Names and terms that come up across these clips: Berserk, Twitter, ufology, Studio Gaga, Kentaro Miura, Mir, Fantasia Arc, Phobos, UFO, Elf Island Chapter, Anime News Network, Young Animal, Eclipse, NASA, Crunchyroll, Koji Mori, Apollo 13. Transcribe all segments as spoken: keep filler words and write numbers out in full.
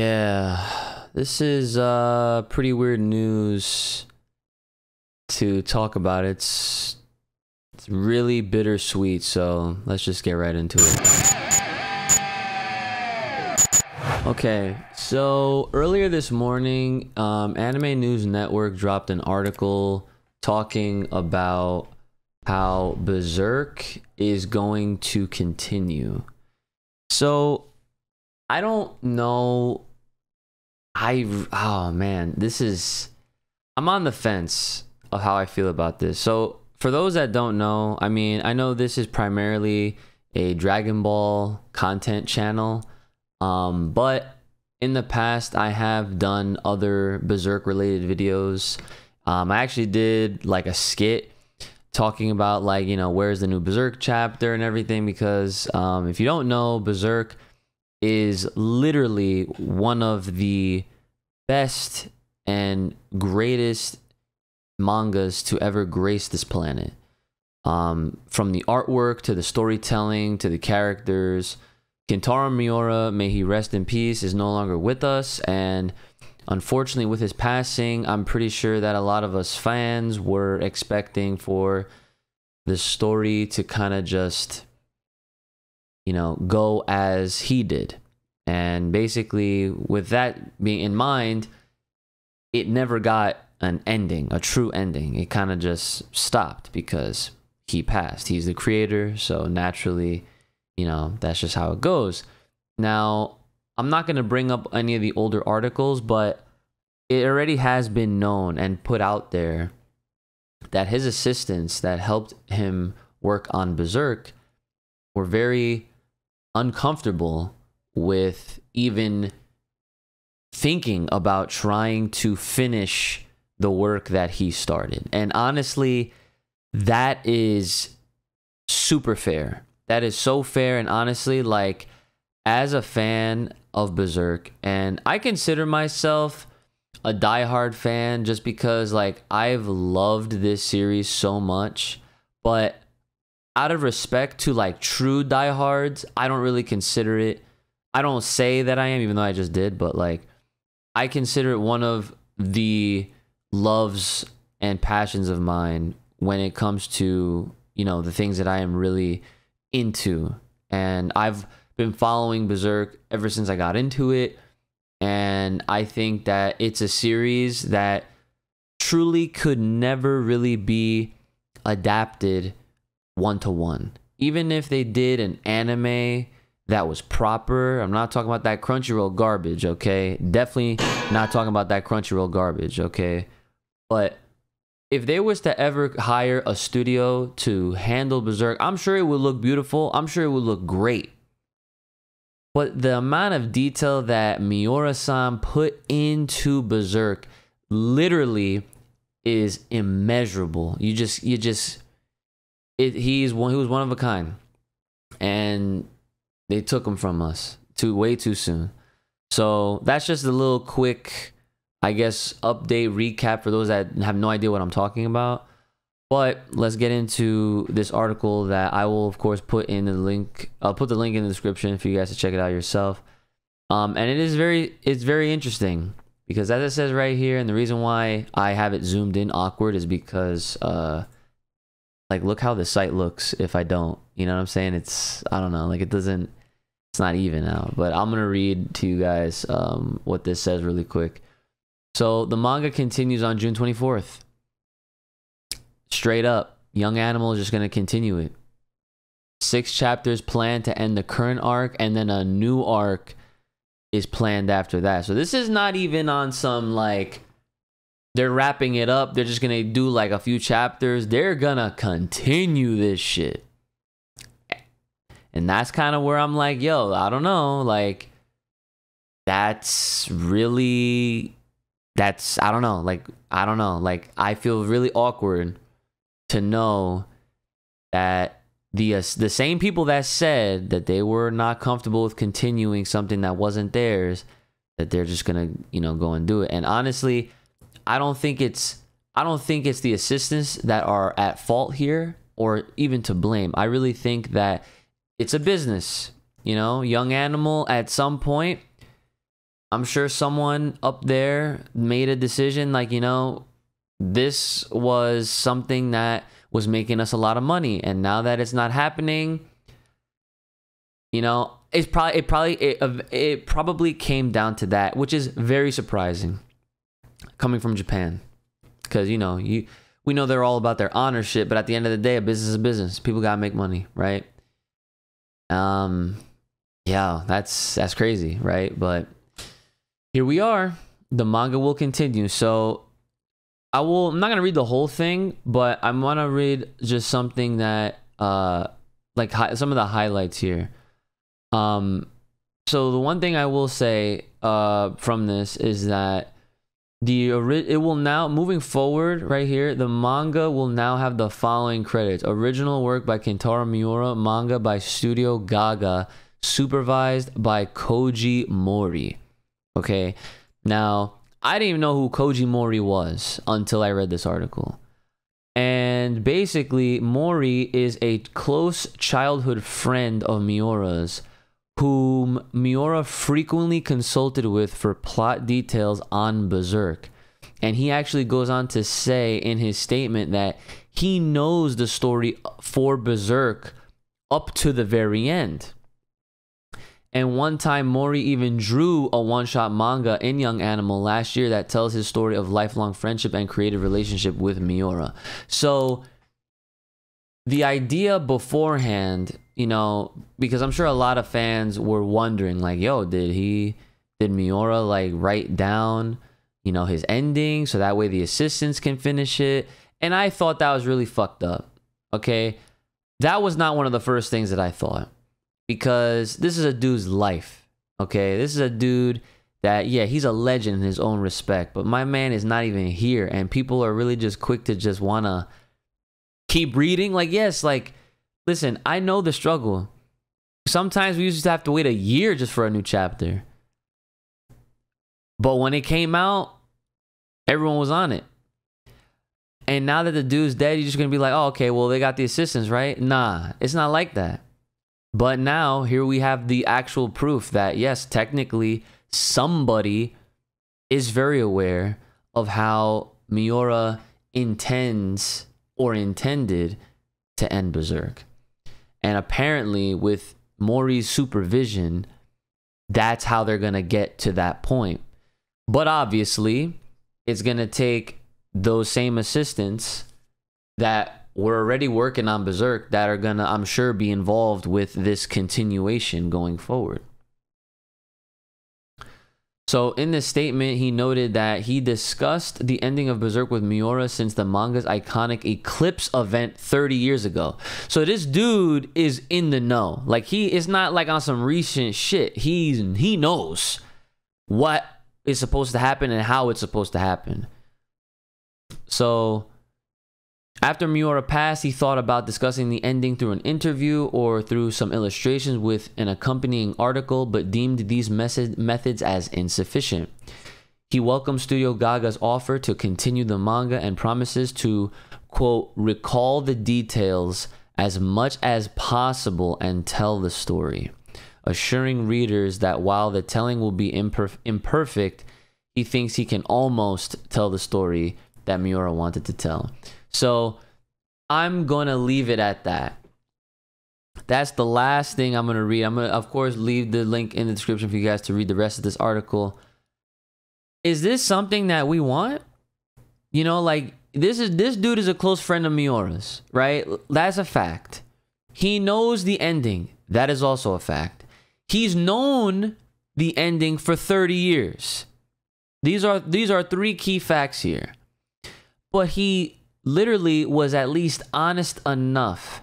Yeah, this is uh, pretty weird news to talk about. It's, it's really bittersweet, so let's just get right into it. Okay, so earlier this morning, um, Anime News Network dropped an article talking about how Berserk is going to continue. So I don't know. I, oh man, this is, I'm on the fence of how I feel about this. So for those that don't know, I mean, I know this is primarily a Dragon Ball content channel, um, but in the past I have done other Berserk related videos. Um, I actually did like a skit talking about like, you know, where's the new Berserk chapter and everything, because um, if you don't know, Berserk is literally one of the best and greatest mangas to ever grace this planet. Um, from the artwork to the storytelling to the characters, Kentaro Miura, may he rest in peace, is no longer with us, and unfortunately with his passing, I'm pretty sure that a lot of us fans were expecting for the story to kind of just, you know, go as he did. And basically with that being in mind, it never got an ending, a true ending. It kind of just stopped because he passed. He's the creator, so naturally, you know, that's just how it goes. Now, I'm not going to bring up any of the older articles, but it already has been known and put out there that his assistants that helped him work on Berserk were very uncomfortable with even thinking about trying to finish the work that he started. And honestly, that is super fair. That is so fair. And honestly, like, as a fan of Berserk, and I consider myself a diehard fan just because, like, I've loved this series so much, but out of respect to, like, true diehards, I don't really consider it. I don't say that I am, even though I just did, but, like, I consider it one of the loves and passions of mine when it comes to, you know, the things that I am really into. And I've been following Berserk ever since I got into it, and I think that it's a series that truly could never really be adapted one-to-one. Even if they did an anime that was proper, I'm not talking about that Crunchyroll garbage, okay? Definitely not talking about that Crunchyroll garbage, okay? But if they was to ever hire a studio to handle Berserk, I'm sure it would look beautiful. I'm sure it would look great. But the amount of detail that Miura-san put into Berserk literally is immeasurable. You just, you just, it, he's one, he was one of a kind. And they took him from us too, way too soon. So that's just a little quick, I guess, update recap for those that have no idea what I'm talking about. But let's get into this article that I will, of course, put in the link. I'll put the link in the description for you guys to check it out yourself. Um, and it is very, it's very interesting because, as it says right here, and the reason why I have it zoomed in awkward is because, uh, like, look how the site looks. If I don't, you know what I'm saying? It's, I don't know, like, it doesn't, it's not even out. But I'm gonna read to you guys um, what this says really quick. So the manga continues on June twenty-fourth. Straight up, Young Animal is just going to continue it. Six chapters planned to end the current arc, and then a new arc is planned after that. So this is not even on some, like, they're wrapping it up, they're just going to do, like, a few chapters. They're going to continue this shit. And that's kind of where I'm like, yo, I don't know. Like, that's really... That's, I don't know. Like, I don't know. Like, I feel really awkward to know that the uh, the same people that said that they were not comfortable with continuing something that wasn't theirs, that they're just gonna, you know, go and do it. And honestly, I don't think it's I don't think it's the assistants that are at fault here or even to blame. I really think that it's a business. You know, Young Animal at some point I'm sure someone up there made a decision like, you know, this was something that was making us a lot of money, and now that it's not happening, you know, it's probably it probably it, it probably came down to that, which is very surprising coming from Japan, because you know you we know they're all about their honor shit, but at the end of the day, a business is a business. People gotta make money, right? Um, yeah, that's that's crazy, right? But here we are. The manga will continue. So I will. I'm not gonna read the whole thing, but I'm gonna read just something that, uh, like hi, some of the highlights here. Um, so the one thing I will say, uh, from this is that the it will now moving forward right here. The manga will now have the following credits: original work by Kentaro Miura, manga by Studio Gaga, supervised by Koji Mori. Okay, now I didn't even know who Koji Mori was until I read this article. And basically, Mori is a close childhood friend of Miura's, whom Miura frequently consulted with for plot details on Berserk. And he actually goes on to say in his statement that he knows the story for Berserk up to the very end. And one time, Mori even drew a one-shot manga in Young Animal last year that tells his story of lifelong friendship and creative relationship with Miura. So the idea beforehand, you know, because I'm sure a lot of fans were wondering, like, yo, did he, did Miura, like, write down, you know, his ending so that way the assistants can finish it? And I thought that was really fucked up, okay? That was not one of the first things that I thought. Because this is a dude's life, okay? This is a dude that, yeah, he's a legend in his own respect, but my man is not even here, and people are really just quick to just want to keep reading. Like, yes, like, listen, I know the struggle. Sometimes we used to have to wait a year just for a new chapter. But when it came out, everyone was on it. And now that the dude's dead, you're just going to be like, oh, okay, well, they got the assistance, right? Nah, it's not like that. But now here we have the actual proof that, yes, technically somebody is very aware of how Miura intends or intended to end Berserk. And apparently with Mori's supervision, that's how they're going to get to that point. But obviously it's going to take those same assistants that we're already working on Berserk that are gonna, I'm sure, be involved with this continuation going forward. So in this statement, he noted that he discussed the ending of Berserk with Miura since the manga's iconic Eclipse event thirty years ago. So this dude is in the know. Like, he is not like on some recent shit. He's, he knows what is supposed to happen and how it's supposed to happen. So after Miura passed, he thought about discussing the ending through an interview or through some illustrations with an accompanying article, but deemed these methods as insufficient. He welcomed Studio Gaga's offer to continue the manga and promises to, quote, recall the details as much as possible and tell the story, assuring readers that while the telling will be imperf- imperfect, he thinks he can almost tell the story that Miura wanted to tell. So I'm going to leave it at that. That's the last thing I'm going to read. I'm going to, of course, leave the link in the description for you guys to read the rest of this article. Is this something that we want? You know, like, this is this dude is a close friend of Miura's, right? That's a fact. He knows the ending. That is also a fact. He's known the ending for thirty years. These are these are three key facts here. But he literally was at least honest enough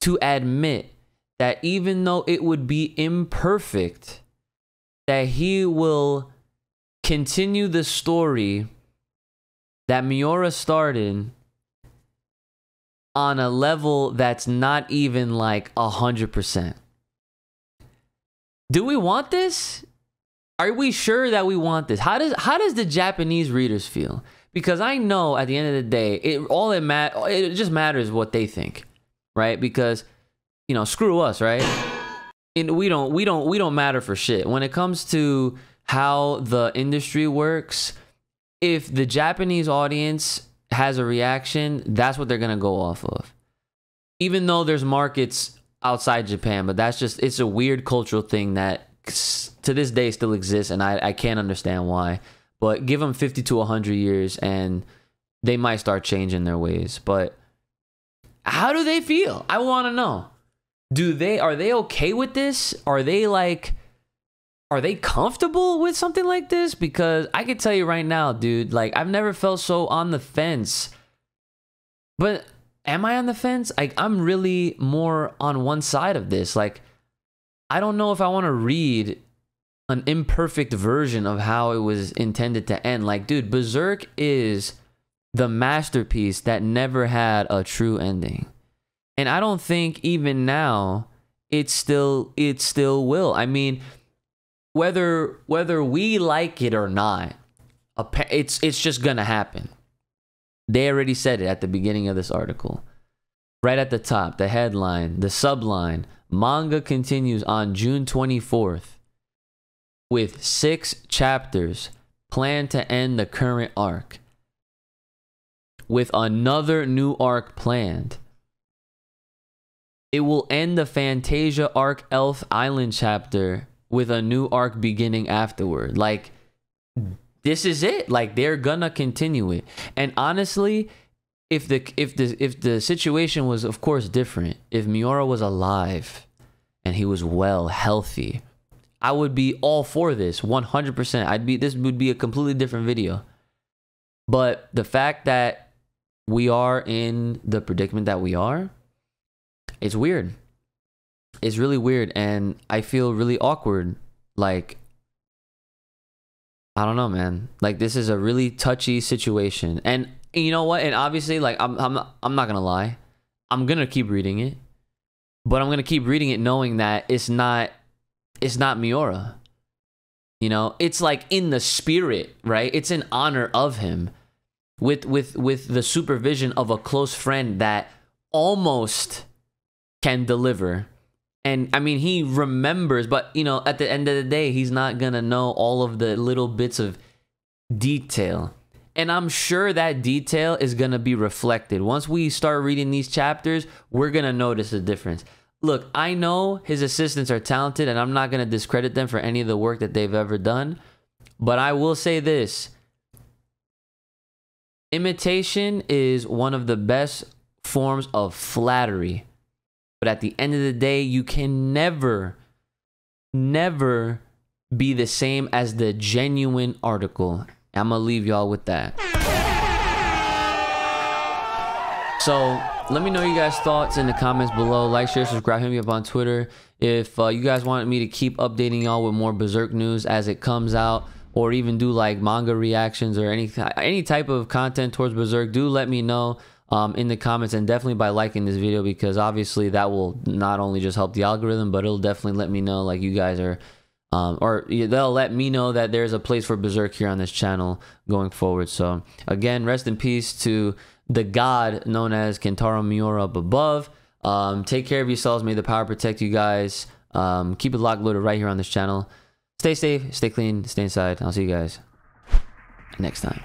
to admit that even though it would be imperfect, that he will continue the story that Miura started on a level that's not even like a hundred percent. Do we want this? Are we sure that we want this? How does how does the Japanese readers feel? Because I know at the end of the day, it all it ma- it just matters what they think, right? Because, you know, screw us, right? And we don't we don't we don't matter for shit when it comes to how the industry works, if the Japanese audience has a reaction, that's what they're going to go off of. Even though there's markets outside Japan, but that's just, it's a weird cultural thing that to this day still exists, and I, I can't understand why. But give them fifty to one hundred years and they might start changing their ways. But how do they feel? I want to know. Do they, are they okay with this? Are they like, are they comfortable with something like this? Because I can tell you right now, dude, like I've never felt so on the fence. But am I on the fence? Like I'm really more on one side of this. Like I don't know if I want to read an imperfect version of how it was intended to end. Like, dude, Berserk is the masterpiece that never had a true ending. And I don't think even now it still it still will. I mean, whether whether we like it or not, it's it's just gonna happen. They already said it at the beginning of this article, right at the top, the headline, the subline: manga continues on June twenty-fourth with six chapters planned to end the current arc, with another new arc planned. It will end the Fantasia Arc Elf Island chapter with a new arc beginning afterward. Like, this is it. Like, they're gonna continue it. And honestly, if the if the if the situation was, of course, different, if Miura was alive and he was well, healthy, I would be all for this one hundred percent. I'd be this would be a completely different video. But the fact that we are in the predicament that we are, it's weird. It's really weird, and I feel really awkward. Like, I don't know, man. Like, this is a really touchy situation, and you know what? And obviously, like, I'm, I'm, I'm not gonna lie. I'm gonna keep reading it, but I'm gonna keep reading it knowing that it's not, it's not Miura. You know, it's like in the spirit, right? It's in honor of him, with with with the supervision of a close friend that almost can deliver. And I mean, he remembers, but you know, at the end of the day, he's not gonna know all of the little bits of detail. And I'm sure that detail is gonna be reflected. Once we start reading these chapters, we're gonna notice a difference. Look, I know his assistants are talented, and I'm not gonna discredit them for any of the work that they've ever done, but I will say this: imitation is one of the best forms of flattery. But at the end of the day, you can never, never be the same as the genuine article. I'm going to leave y'all with that. So let me know you guys' thoughts in the comments below. Like, share, subscribe, hit me up on Twitter. If uh, you guys want me to keep updating y'all with more Berserk news as it comes out, or even do like manga reactions or any, any type of content towards Berserk, do let me know. Um, in the comments, and definitely by liking this video, because obviously that will not only just help the algorithm, but it'll definitely let me know like you guys are um, or they'll let me know that there's a place for Berserk here on this channel going forward. So again, rest in peace to the god known as Kentaro Miura up above. Um, take care of yourselves. May the power protect you guys. Um, keep it locked loaded right here on this channel. Stay safe, stay clean, stay inside. I'll see you guys next time.